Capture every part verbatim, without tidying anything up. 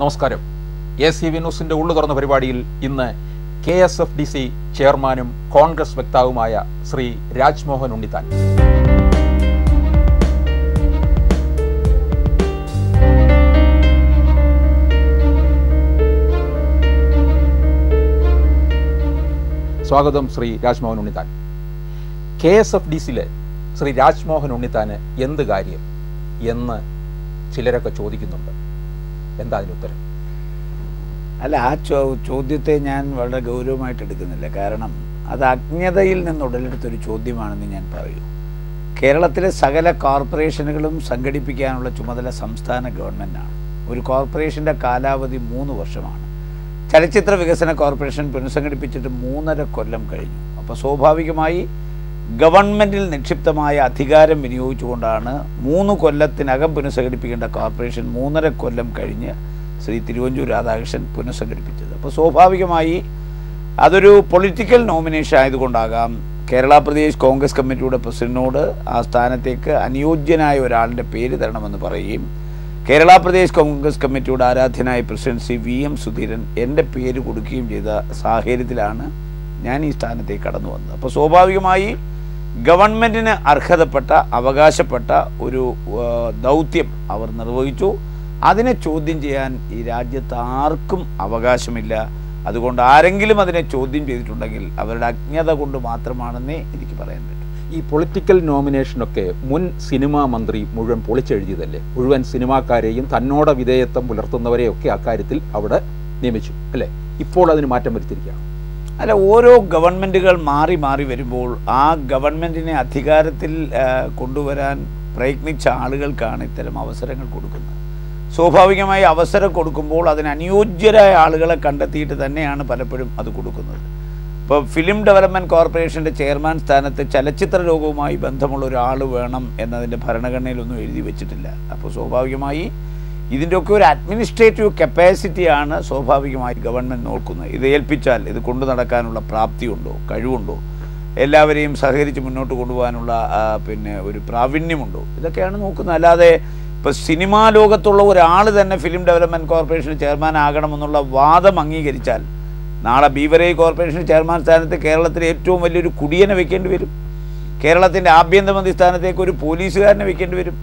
നമസ്കാരം. A C V ന്യൂസിൻ്റെ ഉള്ളു തുറന്ന പരിപാടിയിൽ ഇന്ന് K S F D C ചെയർമാനും കോൺഗ്രസ് വക്താവുമായ ശ്രീ രാജ്മോഹൻ ഉണ്ണിത്താൻ. സ്വാഗതം Shri Rajmohan Unnithan. K S F D സിയിലെ ശ്രീ രാജ്മോഹൻ ഉണ്ണിത്താന് എന്ത് കാര്യം എന്ന് ചിലരൊക്കെ ചോദിക്കുന്നുണ്ട്. എന്താ അതിന് ഉത്തരം? അല്ല, ആ ചോ ചോദ്യത്തെ ഞാൻ വളരെ ഗൗരവമായിട്ട് എടുക്കുന്നില്ല. കാരണം അത് അജ്ഞതയിൽ നിന്ന് ഉടലെടുത്തൊരു ചോദ്യമാണെന്ന് ഞാൻ പറയൂ. കേരളത്തിലെ സകല കോർപ്പറേഷനുകളും സംഘടിപ്പിക്കാനുള്ള ചുമതല സംസ്ഥാന ഗവൺമെൻറ്റാണ്. ഒരു കോർപ്പറേഷൻ്റെ കാലാവധി മൂന്ന് വർഷമാണ്. ചലച്ചിത്ര വികസന കോർപ്പറേഷൻ പുനഃസംഘടിപ്പിച്ചിട്ട് മൂന്നര കൊല്ലം കഴിഞ്ഞു. അപ്പോൾ സ്വാഭാവികമായി ഗവൺമെൻറ്റിൽ നിക്ഷിപ്തമായ അധികാരം വിനിയോഗിച്ചുകൊണ്ടാണ് മൂന്ന് കൊല്ലത്തിനകം പുനഃസംഘടിപ്പിക്കേണ്ട കോർപ്പറേഷൻ മൂന്നര കൊല്ലം കഴിഞ്ഞ് ശ്രീ തിരുവഞ്ചൂർ രാധാകൃഷ്ണൻ പുനഃസംഘടിപ്പിച്ചത്. അപ്പോൾ സ്വാഭാവികമായി അതൊരു പൊളിറ്റിക്കൽ നോമിനേഷൻ ആയതുകൊണ്ടാകാം കേരള പ്രദേശ് കോൺഗ്രസ് കമ്മിറ്റിയുടെ പ്രസിഡന്റിനോട് ആ സ്ഥാനത്തേക്ക് അനുയോജ്യനായ ഒരാളിൻ്റെ പേര് തരണമെന്ന് പറയുകയും കേരള പ്രദേശ് കോൺഗ്രസ് കമ്മിറ്റിയുടെ ആരാധ്യനായ president Shri V M Sudheeran എൻ്റെ പേര് കൊടുക്കുകയും ചെയ്ത സാഹചര്യത്തിലാണ് ഞാൻ ഈ സ്ഥാനത്തേക്ക് കടന്നു വന്നത്. അപ്പോൾ സ്വാഭാവികമായി ഗവൺമെൻറ്റിന് അർഹതപ്പെട്ട അവകാശപ്പെട്ട ഒരു ദൗത്യം അവർ നിർവഹിച്ചു. അതിനെ ചോദ്യം ചെയ്യാൻ ഈ രാജ്യത്ത് ആർക്കും അവകാശമില്ല. അതുകൊണ്ട് ആരെങ്കിലും അതിനെ ചോദ്യം ചെയ്തിട്ടുണ്ടെങ്കിൽ അവരുടെ അജ്ഞത കൊണ്ട് മാത്രമാണെന്നേ എനിക്ക് പറയാൻ പറ്റും. ഈ പൊളിറ്റിക്കൽ നോമിനേഷനൊക്കെ മുൻ സിനിമാ മന്ത്രി മുഴുവൻ പൊളിച്ചെഴുതിയതല്ലേ? മുഴുവൻ സിനിമാക്കാരെയും തന്നോട് വിധേയത്വം പുലർത്തുന്നവരെയൊക്കെ അക്കാര്യത്തിൽ അവിടെ നിയമിച്ചു അല്ലേ? ഇപ്പോൾ അതിന് മാറ്റം വരുത്തിയിരിക്കുകയാണ്. അല്ല, ഓരോ ഗവൺമെൻറ്റുകൾ മാറി മാറി വരുമ്പോൾ ആ ഗവൺമെൻറ്റിനെ അധികാരത്തിൽ കൊണ്ടുവരാൻ പ്രയത്നിച്ച ആളുകൾക്കാണ് ഇത്തരം അവസരങ്ങൾ കൊടുക്കുന്നത്. സ്വാഭാവികമായി അവസരം കൊടുക്കുമ്പോൾ അതിനനുയോജ്യരായ ആളുകളെ കണ്ടെത്തിയിട്ട് തന്നെയാണ് പലപ്പോഴും അത് കൊടുക്കുന്നത്. ഇപ്പോൾ ഫിലിം ഡെവലപ്മെൻറ്റ് കോർപ്പറേഷൻ്റെ ചെയർമാൻ സ്ഥാനത്ത് ചലച്ചിത്ര ലോകവുമായി ബന്ധമുള്ള ഒരാൾ വേണം എന്നതിൻ്റെ ഭരണഘടനയിലൊന്നും എഴുതി വെച്ചിട്ടില്ല. അപ്പോൾ സ്വാഭാവികമായി ഇതിൻ്റെയൊക്കെ ഒരു അഡ്മിനിസ്ട്രേറ്റീവ് കപ്പാസിറ്റിയാണ് സ്വാഭാവികമായി ഗവൺമെൻറ് നോക്കുന്നത്. ഇത് ഏൽപ്പിച്ചാൽ ഇത് കൊണ്ടു നടക്കാനുള്ള പ്രാപ്തിയുണ്ടോ, കഴിവുണ്ടോ, എല്ലാവരെയും സഹകരിച്ച് മുന്നോട്ട് കൊണ്ടുപോകാനുള്ള പിന്നെ ഒരു പ്രാവീണ്യമുണ്ടോ, ഇതൊക്കെയാണ് നോക്കുന്നത്. അല്ലാതെ ഇപ്പോൾ സിനിമാ ലോകത്തുള്ള ഒരാൾ തന്നെ ഫിലിം ഡെവലപ്മെൻറ്റ് കോർപ്പറേഷൻ ചെയർമാൻ ആകണമെന്നുള്ള വാദം അംഗീകരിച്ചാൽ നാളെ ബീവറേജ് കോർപ്പറേഷൻ ചെയർമാൻ സ്ഥാനത്ത് കേരളത്തിലെ ഏറ്റവും വലിയൊരു കുടിയനെ വെക്കേണ്ടി വരും. കേരളത്തിൻ്റെ ആഭ്യന്തരമന്ത്രി സ്ഥാനത്തേക്ക് ഒരു പോലീസുകാരനെ വെക്കേണ്ടി വരും.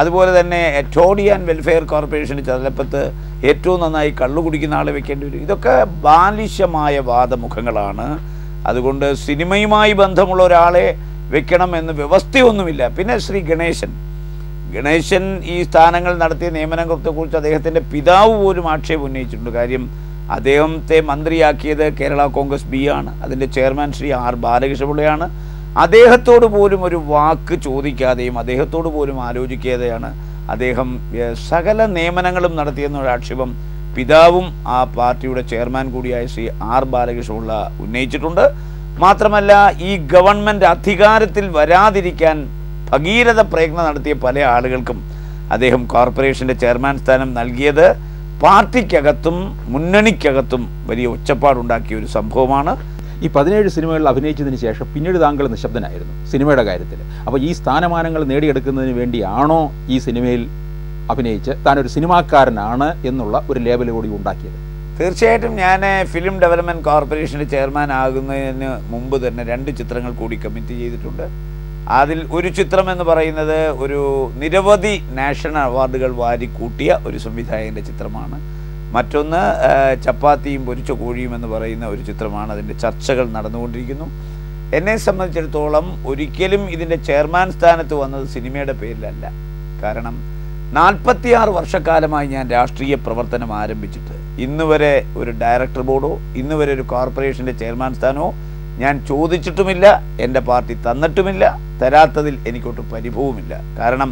അതുപോലെ തന്നെ ടോഡി ആൻഡ് വെൽഫെയർ കോർപ്പറേഷന് ചലപ്പത്ത് ഏറ്റവും നന്നായി കള്ളു കുടിക്കുന്ന ആളെ വെക്കേണ്ടി വരും. ഇതൊക്കെ ബാലിശമായ വാദമുഖങ്ങളാണ്. അതുകൊണ്ട് സിനിമയുമായി ബന്ധമുള്ള ഒരാളെ വെക്കണമെന്ന് വ്യവസ്ഥയൊന്നുമില്ല. പിന്നെ ശ്രീ ഗണേശൻ ഗണേശൻ ഈ സ്ഥാനങ്ങൾ നടത്തിയ നിയമനത്തെക്കുറിച്ച് അദ്ദേഹത്തിൻ്റെ പിതാവ് പോലും ആക്ഷേപം ഉന്നയിച്ചിട്ടുണ്ട്. കാര്യം അദ്ദേഹത്തെ മന്ത്രിയാക്കിയത് കേരള കോൺഗ്രസ് ബി ആണ്. അതിൻ്റെ ചെയർമാൻ ശ്രീ ആർ ബാലകൃഷ്ണപിള്ളയാണ്. അദ്ദേഹത്തോട് പോലും ഒരു വാക്ക് ചോദിക്കാതെയും അദ്ദേഹത്തോട് പോലും ആലോചിക്കാതെയാണ് അദ്ദേഹം സകല നിയമനങ്ങളും നടത്തിയെന്നൊരു ആക്ഷേപം പിതാവും ആ പാർട്ടിയുടെ ചെയർമാൻ കൂടിയായ ശ്രീ ആർ ബാലകൃഷ്ണപിള്ള ഉന്നയിച്ചിട്ടുണ്ട്. മാത്രമല്ല, ഈ ഗവൺമെൻറ് അധികാരത്തിൽ വരാതിരിക്കാൻ ഭഗീരഥ പ്രയത്നം നടത്തിയ പല ആളുകൾക്കും അദ്ദേഹം കോർപ്പറേഷൻ്റെ ചെയർമാൻ സ്ഥാനം നൽകിയത് പാർട്ടിക്കകത്തും മുന്നണിക്കകത്തും വലിയ ഒച്ചപ്പാടുണ്ടാക്കിയ ഒരു സംഭവമാണ്. ഈ പതിനേഴ് സിനിമകളിൽ അഭിനയിച്ചതിന് ശേഷം പിന്നീട് താങ്കൾ നിശബ്ദനായിരുന്നു സിനിമയുടെ കാര്യത്തിൽ. അപ്പോൾ ഈ സ്ഥാനമാനങ്ങൾ നേടിയെടുക്കുന്നതിന് വേണ്ടിയാണോ ഈ സിനിമയിൽ അഭിനയിച്ച് താനൊരു സിനിമാക്കാരനാണ് എന്നുള്ള ഒരു ലേബൽ കൂടി ഉണ്ടാക്കിയത്? തീർച്ചയായിട്ടും ഞാൻ ഫിലിം ഡെവലപ്മെൻറ്റ് കോർപ്പറേഷൻ്റെ ചെയർമാൻ ആകുന്നതിന് മുമ്പ് തന്നെ രണ്ട് ചിത്രങ്ങൾ കൂടി കമ്മിറ്റ് ചെയ്തിട്ടുണ്ട്. അതിൽ ഒരു ചിത്രം എന്ന് പറയുന്നത് ഒരു നിരവധി നാഷണൽ അവാർഡുകൾ വാരിക്കൂട്ടിയ ഒരു സംവിധായകൻ്റെ ചിത്രമാണ്. മറ്റൊന്ന് ചപ്പാത്തിയും പൊരിച്ച കോഴിയും എന്ന് പറയുന്ന ഒരു ചിത്രമാണ്. അതിൻ്റെ ചർച്ചകൾ നടന്നുകൊണ്ടിരിക്കുന്നു. എന്നെ സംബന്ധിച്ചിടത്തോളം ഒരിക്കലും ഇതിൻ്റെ ചെയർമാൻ സ്ഥാനത്ത് വന്നത് സിനിമയുടെ പേരിലല്ല. കാരണം നാൽപ്പത്തിയാറ് വർഷക്കാലമായി ഞാൻ രാഷ്ട്രീയ പ്രവർത്തനം ആരംഭിച്ചിട്ട് ഇന്ന് വരെ ഒരു ഡയറക്ടർ ബോർഡോ ഇന്ന് വരെ ഒരു കോർപ്പറേഷൻ്റെ ചെയർമാൻ സ്ഥാനമോ ഞാൻ ചോദിച്ചിട്ടുമില്ല. എൻ്റെ പാർട്ടി തന്നിട്ടുമില്ല. തരാത്തതിൽ എനിക്കൊട്ടും പരിഭവമില്ല. കാരണം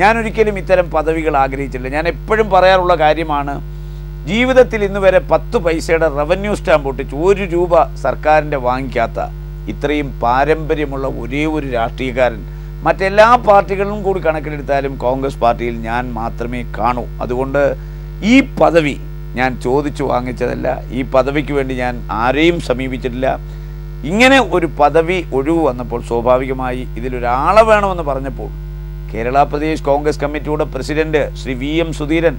ഞാനൊരിക്കലും ഇത്തരം പദവികൾ ആഗ്രഹിച്ചില്ല. ഞാൻ എപ്പോഴും പറയാറുള്ള കാര്യമാണ്, ജീവിതത്തിൽ ഇന്ന് വരെ പത്ത് പൈസയുടെ റവന്യൂ സ്റ്റാമ്പ് ഒട്ടിച്ച് ഒരു രൂപ സർക്കാരിൻ്റെ വാങ്ങിക്കാത്ത ഇത്രയും പാരമ്പര്യമുള്ള ഒരേ ഒരു രാഷ്ട്രീയക്കാരൻ മറ്റെല്ലാ പാർട്ടികളിലും കൂടി കണക്കിലെടുത്താലും കോൺഗ്രസ് പാർട്ടിയിൽ ഞാൻ മാത്രമേ കാണൂ. അതുകൊണ്ട് ഈ പദവി ഞാൻ ചോദിച്ചു വാങ്ങിച്ചതല്ല. ഈ പദവിക്ക് വേണ്ടി ഞാൻ ആരെയും സമീപിച്ചിട്ടില്ല. ഇങ്ങനെ ഒരു പദവി ഒഴിവ് വന്നപ്പോൾ സ്വാഭാവികമായി ഇതിലൊരാളെ വേണമെന്ന് പറഞ്ഞപ്പോൾ കേരള പ്രദേശ് കോൺഗ്രസ് കമ്മിറ്റിയുടെ president Shri V M Sudheeran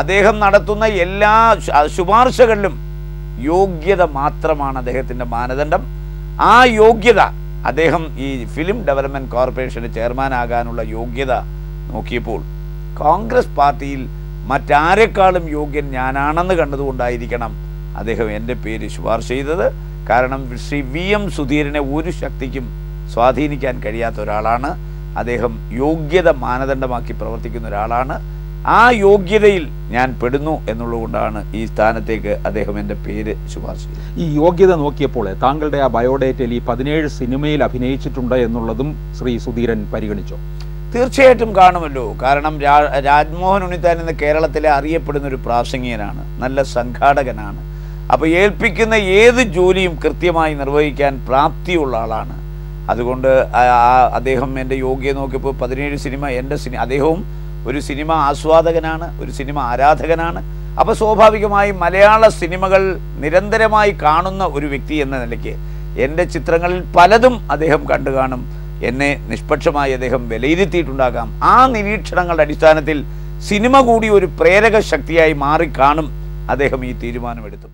അദ്ദേഹം നടത്തുന്ന എല്ലാ ശുപാർശകളിലും യോഗ്യത മാത്രമാണ് അദ്ദേഹത്തിൻ്റെ മാനദണ്ഡം. ആ യോഗ്യത അദ്ദേഹം ഈ ഫിലിം ഡെവലപ്മെൻറ്റ് കോർപ്പറേഷന് ചെയർമാനാകാനുള്ള യോഗ്യത നോക്കിയപ്പോൾ കോൺഗ്രസ് പാർട്ടിയിൽ മറ്റാരെക്കാളും യോഗ്യൻ ഞാനാണെന്ന് കണ്ടതുകൊണ്ടായിരിക്കണം അദ്ദേഹം എൻ്റെ പേര് ശുപാർശ ചെയ്തത്. കാരണം ശ്രീ വി എം സുധീരനെ ഒരു ശക്തിക്കും സ്വാധീനിക്കാൻ കഴിയാത്ത ഒരാളാണ് അദ്ദേഹം, യോഗ്യത മാനദണ്ഡമാക്കി പ്രവർത്തിക്കുന്ന ഒരാളാണ്. ആ യോഗ്യതയിൽ ഞാൻ പെടുന്നു എന്നുള്ളതുകൊണ്ടാണ് ഈ സ്ഥാനത്തേക്ക് അദ്ദേഹം എൻ്റെ പേര് ശുപാർശ ചെയ്തത്. ഈ യോഗ്യത നോക്കിയപ്പോൾ താങ്കളുടെ ആ ബയോഡേറ്റയിൽ ഈ പതിനേഴ് സിനിമയിൽ അഭിനയിച്ചിട്ടുണ്ട് എന്നുള്ളതും ശ്രീ സുധീരൻ പരിഗണിച്ചോ? തീർച്ചയായിട്ടും കാണുമല്ലോ. കാരണം രാജ്മോഹൻ ഉണ്ണിത്താൻ എന്ന കേരളത്തിലെ അറിയപ്പെടുന്ന ഒരു പ്രാസംഗികനാണ്, നല്ല സംഘാടകനാണ്. അപ്പോൾ ഏൽപ്പിക്കുന്ന ഏത് ജോലിയും കൃത്യമായി നിർവഹിക്കാൻ പ്രാപ്തിയുള്ള ആളാണ്. അതുകൊണ്ട് അദ്ദേഹം എൻ്റെ യോഗ്യത നോക്കിയപ്പോൾ പതിനേഴ് സിനിമ എൻ്റെ സിനിമ അദ്ദേഹവും ഒരു സിനിമ ആസ്വാദകനാണ്, ഒരു സിനിമ ആരാധകനാണ്. അപ്പോൾ സ്വാഭാവികമായി മലയാള സിനിമകൾ നിരന്തരമായി കാണുന്ന ഒരു വ്യക്തി എന്ന നിലയ്ക്ക് എൻ്റെ ചിത്രങ്ങളിൽ പലതും അദ്ദേഹം കണ്ടു കാണും, എന്നെ നിഷ്പക്ഷമായി അദ്ദേഹം വിലയിരുത്തിയിട്ടുണ്ടാകാം. ആ നിരീക്ഷണങ്ങളുടെ അടിസ്ഥാനത്തിൽ സിനിമ കൂടി ഒരു പ്രേരക ശക്തിയായി മാറിക്കാണും അദ്ദേഹം ഈ തീരുമാനമെടുത്തു.